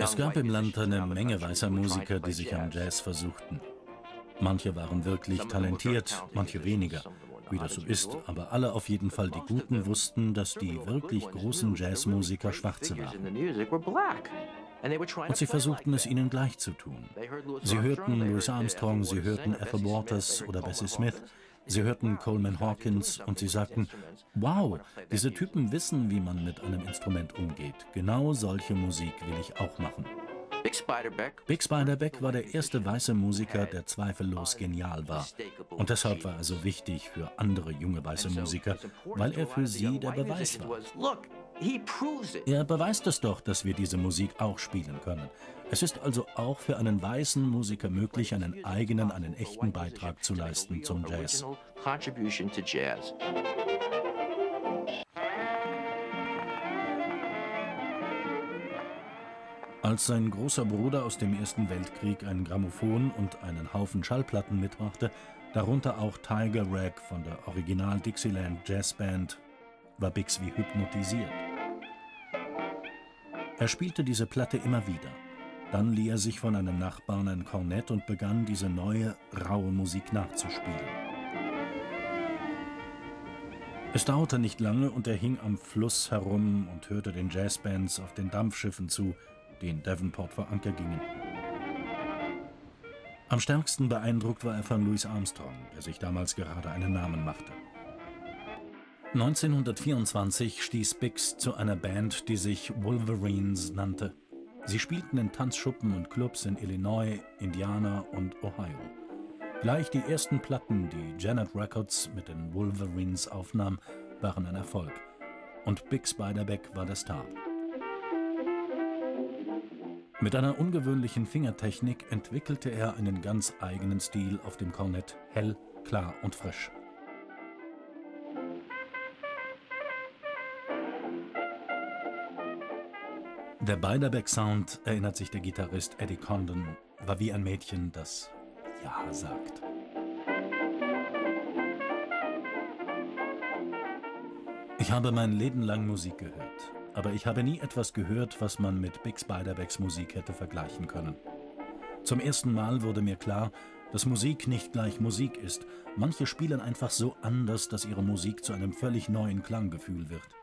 Es gab im Land eine Menge weißer Musiker, die sich am Jazz versuchten. Manche waren wirklich talentiert, manche weniger, wie das so ist, aber alle auf jeden Fall die Guten wussten, dass die wirklich großen Jazzmusiker Schwarze waren. Und sie versuchten es ihnen gleich zu tun. Sie hörten Louis Armstrong, sie hörten Ethel Waters oder Bessie Smith, sie hörten Coleman Hawkins und sie sagten, wow, diese Typen wissen, wie man mit einem Instrument umgeht. Genau solche Musik will ich auch machen. Bix Beiderbecke war der erste weiße Musiker, der zweifellos genial war. Und deshalb war er so wichtig für andere junge weiße Musiker, weil er für sie der Beweis war. Er beweist es doch, dass wir diese Musik auch spielen können. Es ist also auch für einen weißen Musiker möglich, einen eigenen, einen echten Beitrag zu leisten zum Jazz. Als sein großer Bruder aus dem Ersten Weltkrieg ein Grammophon und einen Haufen Schallplatten mitbrachte, darunter auch Tiger Rag von der Original Dixieland Jazz Band, war Bix wie hypnotisiert. Er spielte diese Platte immer wieder. Dann lieh er sich von einem Nachbarn ein Kornett und begann, diese neue, raue Musik nachzuspielen. Es dauerte nicht lange und er hing am Fluss herum und hörte den Jazzbands auf den Dampfschiffen zu, die in Devonport vor Anker gingen. Am stärksten beeindruckt war er von Louis Armstrong, der sich damals gerade einen Namen machte. 1924 stieß Bix zu einer Band, die sich Wolverines nannte. Sie spielten in Tanzschuppen und Clubs in Illinois, Indiana und Ohio. Gleich die ersten Platten, die Janet Records mit den Wolverines aufnahm, waren ein Erfolg. Und Bix Beiderbecke war der Star. Mit einer ungewöhnlichen Fingertechnik entwickelte er einen ganz eigenen Stil auf dem Kornett, hell, klar und frisch. Der Beiderbecke-Sound, erinnert sich der Gitarrist Eddie Condon, war wie ein Mädchen, das Ja sagt. Ich habe mein Leben lang Musik gehört, aber ich habe nie etwas gehört, was man mit Bix Beiderbeckes Musik hätte vergleichen können. Zum ersten Mal wurde mir klar, dass Musik nicht gleich Musik ist. Manche spielen einfach so anders, dass ihre Musik zu einem völlig neuen Klanggefühl wird.